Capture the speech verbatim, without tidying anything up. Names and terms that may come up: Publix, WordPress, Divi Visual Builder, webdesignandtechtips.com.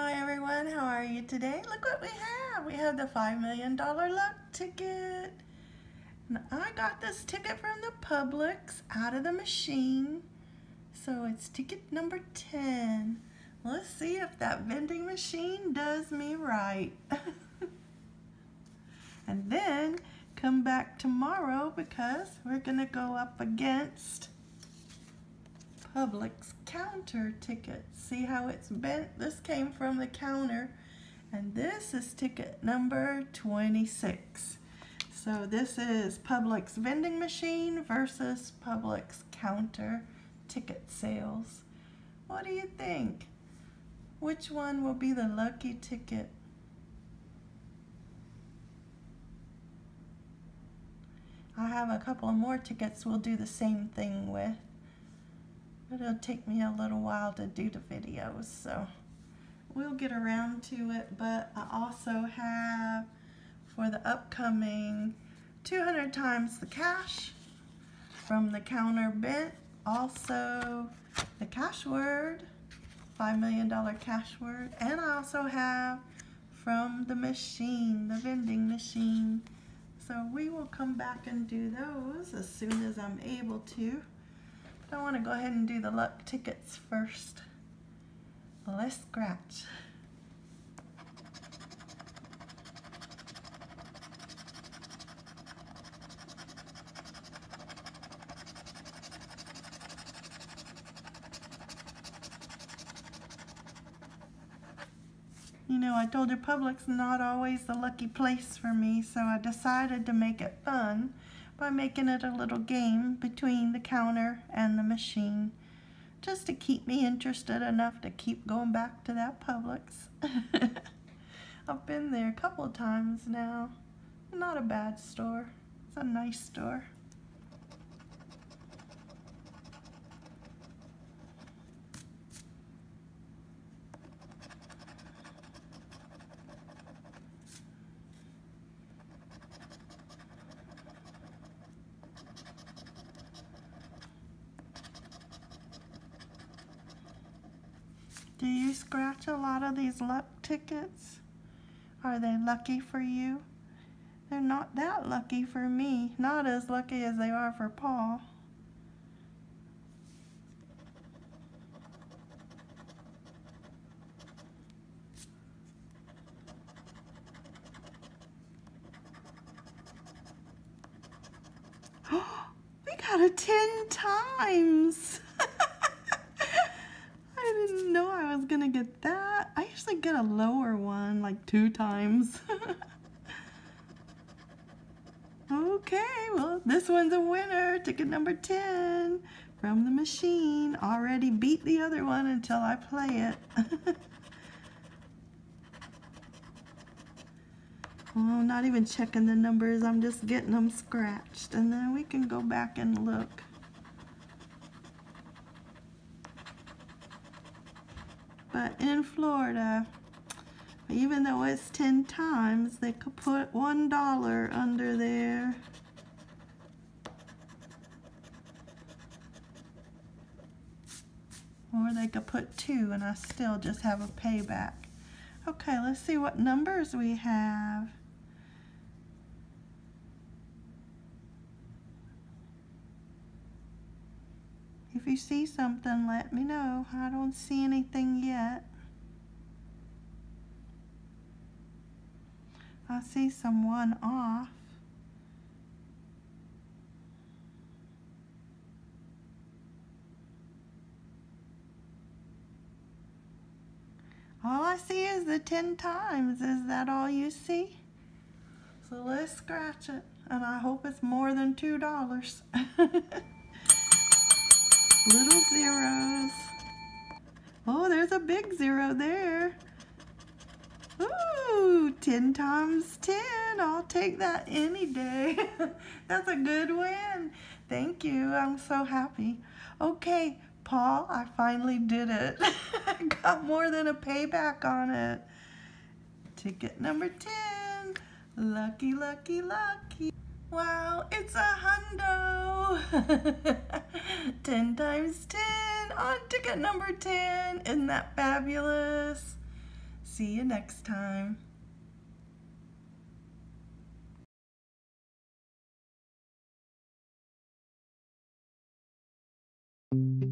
Hi everyone, how are you today? Look what we have. We have the five million dollar luck ticket. And I got this ticket from the Publix out of the machine. So it's ticket number ten. Let's see if that vending machine does me right. And then come back tomorrow because we're gonna go up against Publix counter ticket. See how it's bent? This came from the counter, and this is ticket number twenty-six. So this is Publix vending machine versus Publix counter ticket sales. What do you think? Which one will be the lucky ticket? I have a couple more tickets we'll do the same thing with. It'll take me a little while to do the videos, so we'll get around to it. But I also have for the upcoming two hundred times the cash from the counter bent, also the cash word, five million dollar cash word, and I also have from the machine, the vending machine. So we will come back and do those as soon as I'm able to. I want to go ahead and do the luck tickets first. Let's scratch. You know, I told you Publix not always the lucky place for me, so I decided to make it fun by making it a little game between the counter and the machine, just to keep me interested enough to keep going back to that Publix. I've been there a couple of times now. Not a bad store. It's a nice store. Do you scratch a lot of these luck tickets? Are they lucky for you? They're not that lucky for me. Not as lucky as they are for Paul. We got a ten times! Gonna get that. I usually get a lower one, like two times. Okay, well, this one's a winner. Ticket number ten from the machine. Already beat the other one until I play it. Well, I'm not even checking the numbers. I'm just getting them scratched, and then we can go back and look. But in Florida, even though it's ten times, they could put one dollar under there. Or they could put two and I still just have a payback. Okay, let's see what numbers we have. If you see something, let me know. I don't see anything yet. I see someone off. All I see is the ten times. Is that all you see? So let's scratch it. And I hope it's more than two dollars. Little zeros. Oh, there's a big zero there. Ooh, ten times ten. I'll take that any day. That's a good win. Thank you. I'm so happy. Okay, Paul, I finally did it. I got more than a payback on it. Ticket number ten. Lucky, lucky, lucky. Wow, it's a hundo. ten times ten on ticket number ten. Isn't that fabulous? See you next time. Thank you.